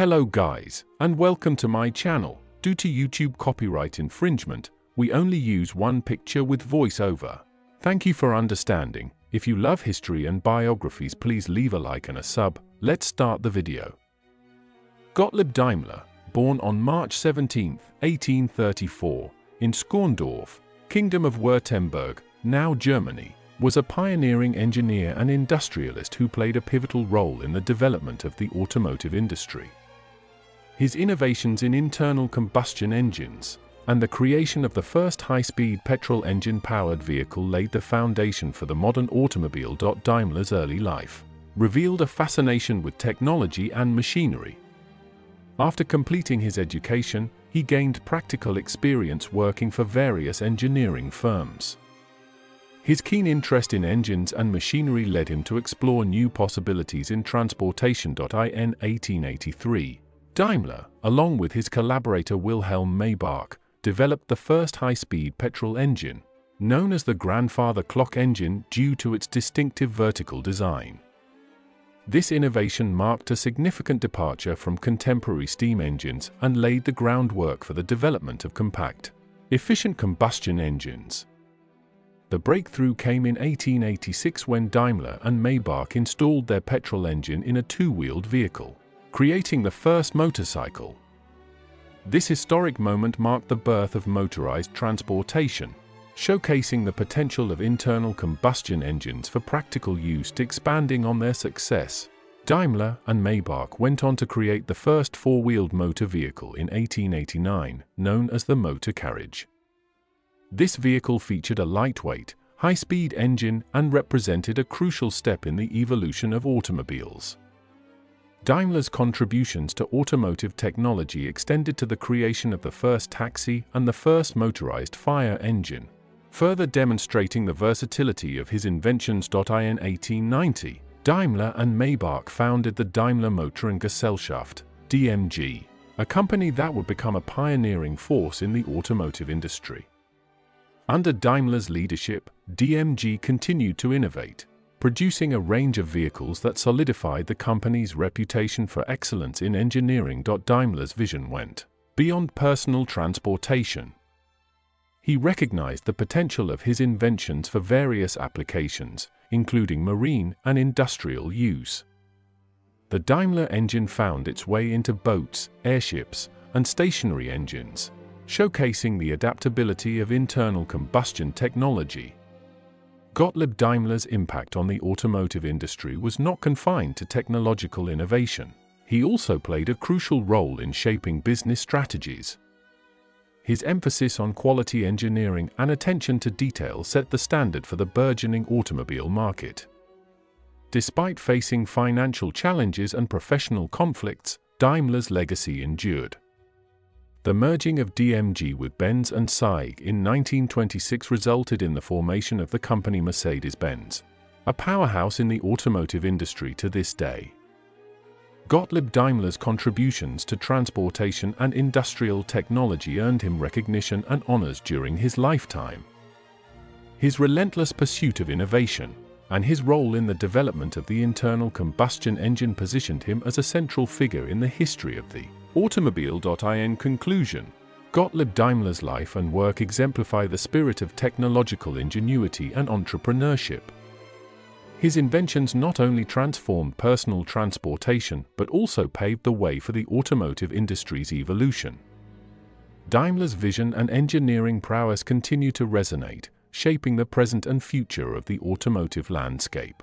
Hello guys, and welcome to my channel. Due to YouTube copyright infringement, we only use one picture with voiceover. Thank you for understanding. If you love history and biographies, please leave a like and a sub. Let's start the video. Gottlieb Daimler, born on March 17, 1834, in Schorndorf, Kingdom of Württemberg, now Germany, was a pioneering engineer and industrialist who played a pivotal role in the development of the automotive industry. His innovations in internal combustion engines and the creation of the first high-speed petrol engine-powered vehicle laid the foundation for the modern automobile. Daimler's early life revealed a fascination with technology and machinery. After completing his education, he gained practical experience working for various engineering firms. His keen interest in engines and machinery led him to explore new possibilities in transportation. In 1883, Daimler, along with his collaborator Wilhelm Maybach, developed the first high-speed petrol engine, known as the grandfather clock engine due to its distinctive vertical design. This innovation marked a significant departure from contemporary steam engines and laid the groundwork for the development of compact, efficient combustion engines. The breakthrough came in 1886 when Daimler and Maybach installed their petrol engine in a two-wheeled vehicle, creating the first motorcycle. This historic moment marked the birth of motorized transportation, showcasing the potential of internal combustion engines for practical use. Expanding on their success, Daimler and Maybach went on to create the first four-wheeled motor vehicle in 1889, known as the motor carriage. This vehicle featured a lightweight, high-speed engine and represented a crucial step in the evolution of automobiles. Daimler's contributions to automotive technology extended to the creation of the first taxi and the first motorized fire engine, further demonstrating the versatility of his inventions. In 1890, Daimler and Maybach founded the Daimler Motoren Gesellschaft, DMG, a company that would become a pioneering force in the automotive industry. Under Daimler's leadership, DMG continued to innovate, producing a range of vehicles that solidified the company's reputation for excellence in engineering. Daimler's vision went beyond personal transportation. He recognized the potential of his inventions for various applications, including marine and industrial use. The Daimler engine found its way into boats, airships, and stationary engines, showcasing the adaptability of internal combustion technology. Gottlieb Daimler's impact on the automotive industry was not confined to technological innovation. He also played a crucial role in shaping business strategies. His emphasis on quality engineering and attention to detail set the standard for the burgeoning automobile market. Despite facing financial challenges and professional conflicts, Daimler's legacy endured. The merging of DMG with Benz and Cie in 1926 resulted in the formation of the company Mercedes-Benz, a powerhouse in the automotive industry to this day. Gottlieb Daimler's contributions to transportation and industrial technology earned him recognition and honors during his lifetime. His relentless pursuit of innovation and his role in the development of the internal combustion engine positioned him as a central figure in the history of the automobile. In conclusion, Gottlieb Daimler's life and work exemplify the spirit of technological ingenuity and entrepreneurship. His inventions not only transformed personal transportation but also paved the way for the automotive industry's evolution. Daimler's vision and engineering prowess continue to resonate, shaping the present and future of the automotive landscape.